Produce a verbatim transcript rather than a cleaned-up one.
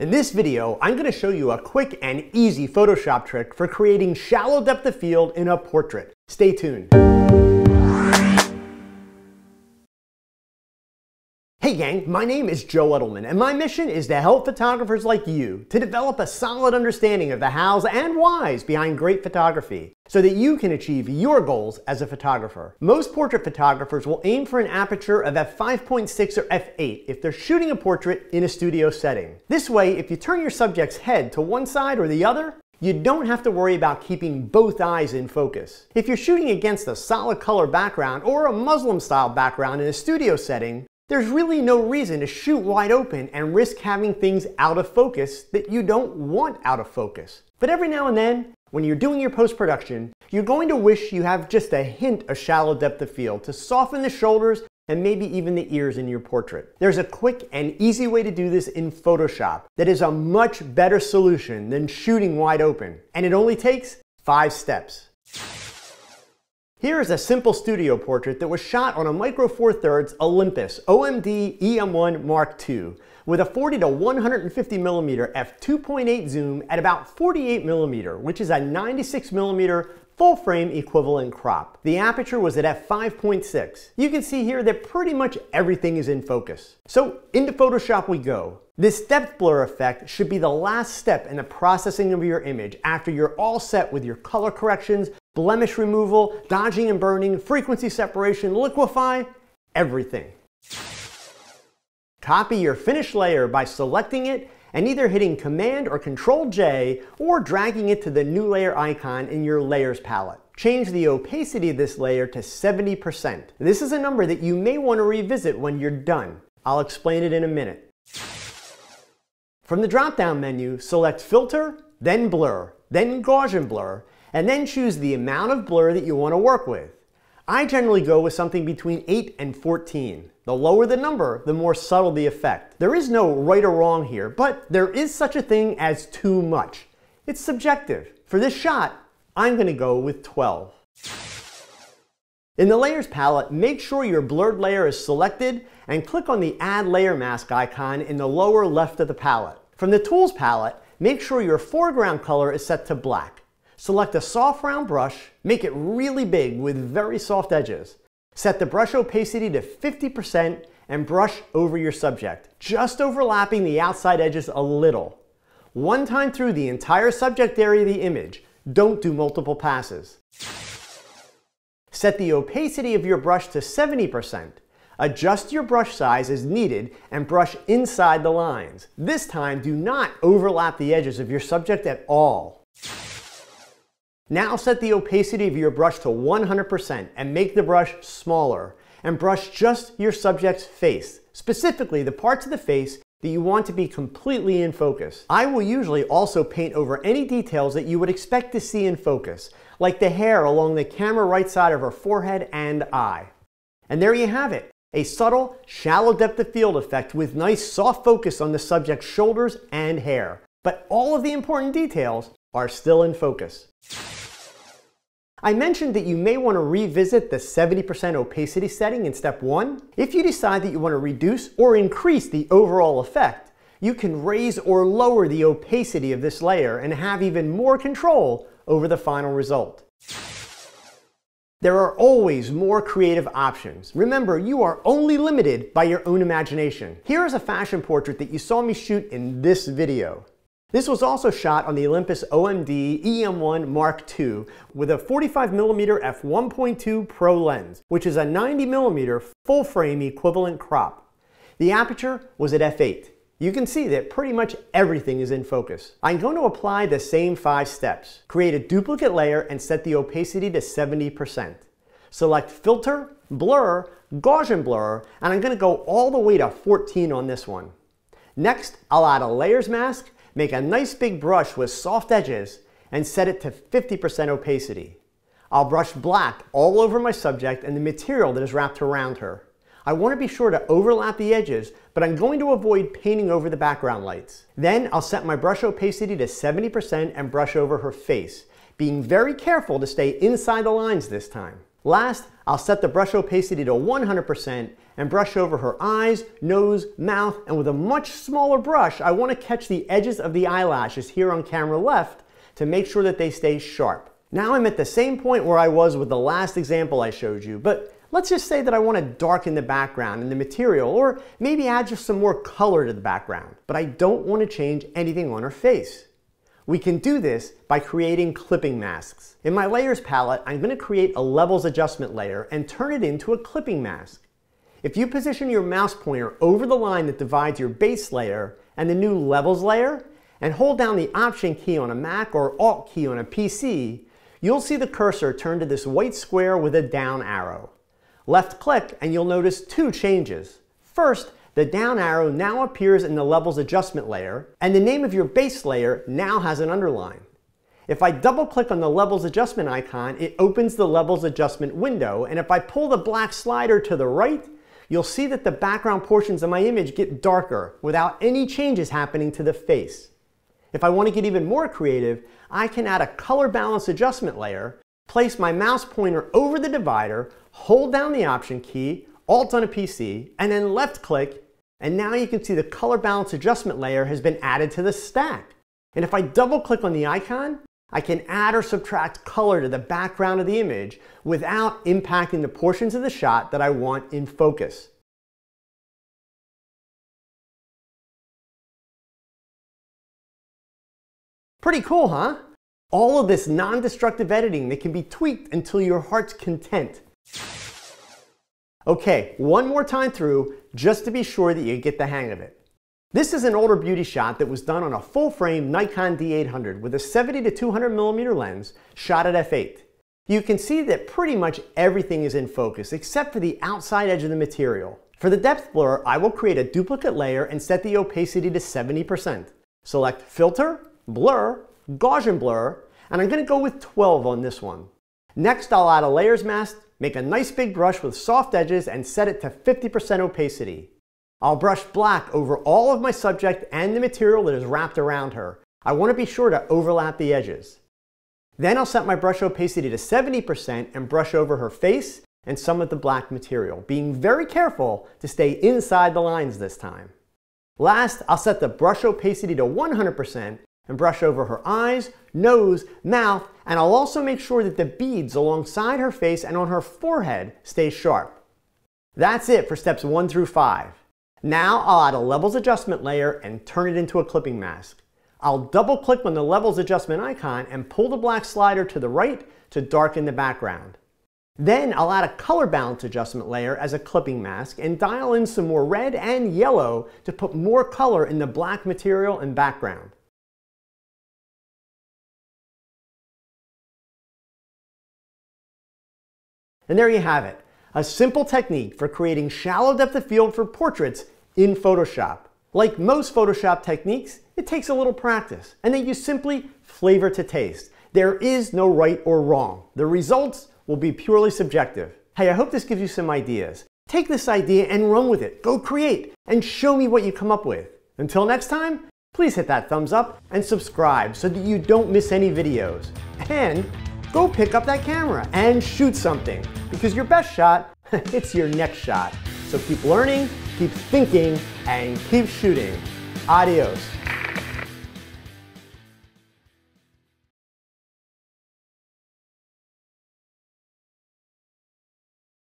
In this video, I'm going to show you a quick and easy Photoshop trick for creating shallow depth of field in a portrait. Stay tuned. Hey gang, my name is Joe Edelman, and my mission is to help photographers like you to develop a solid understanding of the hows and whys behind great photography, so that you can achieve your goals as a photographer. Most portrait photographers will aim for an aperture of f five point six or f eight if they're shooting a portrait in a studio setting. This way, if you turn your subject's head to one side or the other, you don't have to worry about keeping both eyes in focus. If you're shooting against a solid color background or a Muslim-style background in a studio setting, there's really no reason to shoot wide open and risk having things out of focus that you don't want out of focus. But every now and then, when you're doing your post-production, you're going to wish you have just a hint of shallow depth of field to soften the shoulders and maybe even the ears in your portrait. There's a quick and easy way to do this in Photoshop that is a much better solution than shooting wide open, and it only takes five steps. Here is a simple studio portrait that was shot on a Micro Four Thirds Olympus O M D E M one Mark two with a forty to one hundred fifty millimeter f two point eight zoom at about forty-eight millimeter, which is a ninety-six millimeter full frame equivalent crop. The aperture was at f five point six. You can see here that pretty much everything is in focus. So into Photoshop we go. This depth blur effect should be the last step in the processing of your image after you're all set with your color corrections, blemish removal, dodging and burning, frequency separation, liquify, everything. Copy your finished layer by selecting it and either hitting Command or Control J or dragging it to the new layer icon in your layers palette. Change the opacity of this layer to seventy percent. This is a number that you may want to revisit when you're done. I'll explain it in a minute. From the drop-down menu, select Filter, then Blur, then Gaussian Blur, and then choose the amount of blur that you want to work with. I generally go with something between eight and fourteen. The lower the number, the more subtle the effect. There is no right or wrong here, but there is such a thing as too much. It's subjective. For this shot, I'm going to go with twelve. In the Layers palette, make sure your blurred layer is selected and click on the Add Layer Mask icon in the lower left of the palette. From the Tools palette, make sure your foreground color is set to black. Select a soft round brush, make it really big with very soft edges. Set the brush opacity to fifty percent and brush over your subject, just overlapping the outside edges a little. One time through the entire subject area of the image. Don't do multiple passes. Set the opacity of your brush to seventy percent. Adjust your brush size as needed and brush inside the lines. This time, do not overlap the edges of your subject at all. Now set the opacity of your brush to one hundred percent and make the brush smaller, and brush just your subject's face, specifically the parts of the face that you want to be completely in focus. I will usually also paint over any details that you would expect to see in focus, like the hair along the camera right side of her forehead and eye. And there you have it, a subtle, shallow depth of field effect with nice soft focus on the subject's shoulders and hair. But all of the important details are still in focus. I mentioned that you may want to revisit the seventy percent opacity setting in step one. If you decide that you want to reduce or increase the overall effect, you can raise or lower the opacity of this layer and have even more control over the final result. There are always more creative options. Remember, you are only limited by your own imagination. Here is a fashion portrait that you saw me shoot in this video. This was also shot on the Olympus O M D E M one Mark two with a forty-five millimeter f one point two Pro lens, which is a ninety millimeter full frame equivalent crop. The aperture was at f eight. You can see that pretty much everything is in focus. I'm going to apply the same five steps. Create a duplicate layer and set the opacity to seventy percent. Select Filter, Blur, Gaussian Blur, and I'm going to go all the way to fourteen on this one. Next, I'll add a layers mask. Make a nice big brush with soft edges and set it to fifty percent opacity. I'll brush black all over my subject and the material that is wrapped around her. I want to be sure to overlap the edges, but I'm going to avoid painting over the background lights. Then I'll set my brush opacity to seventy percent and brush over her face, being very careful to stay inside the lines this time. Last, I'll set the brush opacity to one hundred percent and brush over her eyes, nose, mouth, and with a much smaller brush, I want to catch the edges of the eyelashes here on camera left to make sure that they stay sharp. Now I'm at the same point where I was with the last example I showed you, but let's just say that I want to darken the background and the material, or maybe add just some more color to the background, but I don't want to change anything on her face. We can do this by creating clipping masks. In my layers palette, I'm going to create a levels adjustment layer and turn it into a clipping mask. If you position your mouse pointer over the line that divides your base layer and the new levels layer, and hold down the Option key on a Mac or Alt key on a P C, you'll see the cursor turn to this white square with a down arrow. Left click and you'll notice two changes. First, the down arrow now appears in the levels adjustment layer, and the name of your base layer now has an underline. If I double click on the levels adjustment icon, it opens the levels adjustment window, and if I pull the black slider to the right, you'll see that the background portions of my image get darker without any changes happening to the face. If I want to get even more creative, I can add a color balance adjustment layer, place my mouse pointer over the divider, hold down the Option key, Alt on a P C, and then left click, and now you can see the color balance adjustment layer has been added to the stack. And if I double click on the icon, I can add or subtract color to the background of the image without impacting the portions of the shot that I want in focus. Pretty cool, huh? All of this non-destructive editing that can be tweaked until your heart's content. Okay, one more time through, just to be sure that you get the hang of it. This is an older beauty shot that was done on a full-frame Nikon D eight hundred with a seventy to two hundred millimeter lens shot at f eight. You can see that pretty much everything is in focus except for the outside edge of the material. For the depth blur, I will create a duplicate layer and set the opacity to seventy percent. Select Filter, Blur, Gaussian Blur, and I'm going to go with twelve on this one. Next, I'll add a layers mask, make a nice big brush with soft edges, and set it to fifty percent opacity. I'll brush black over all of my subject and the material that is wrapped around her. I want to be sure to overlap the edges. Then I'll set my brush opacity to seventy percent and brush over her face and some of the black material, being very careful to stay inside the lines this time. Last, I'll set the brush opacity to one hundred percent and brush over her eyes, nose, mouth, and I'll also make sure that the beads alongside her face and on her forehead stay sharp. That's it for steps one through five. Now I'll add a levels adjustment layer and turn it into a clipping mask. I'll double click on the levels adjustment icon and pull the black slider to the right to darken the background. Then I'll add a color balance adjustment layer as a clipping mask and dial in some more red and yellow to put more color in the black material and background. And there you have it, a simple technique for creating shallow depth of field for portraits in Photoshop. Like most Photoshop techniques, it takes a little practice, and then you simply flavor to taste. There is no right or wrong. The results will be purely subjective. Hey, I hope this gives you some ideas. Take this idea and run with it. Go create, and show me what you come up with. Until next time, please hit that thumbs up and subscribe so that you don't miss any videos. And go pick up that camera and shoot something, because your best shot, it's your next shot. So keep learning, keep thinking, and keep shooting. Adios.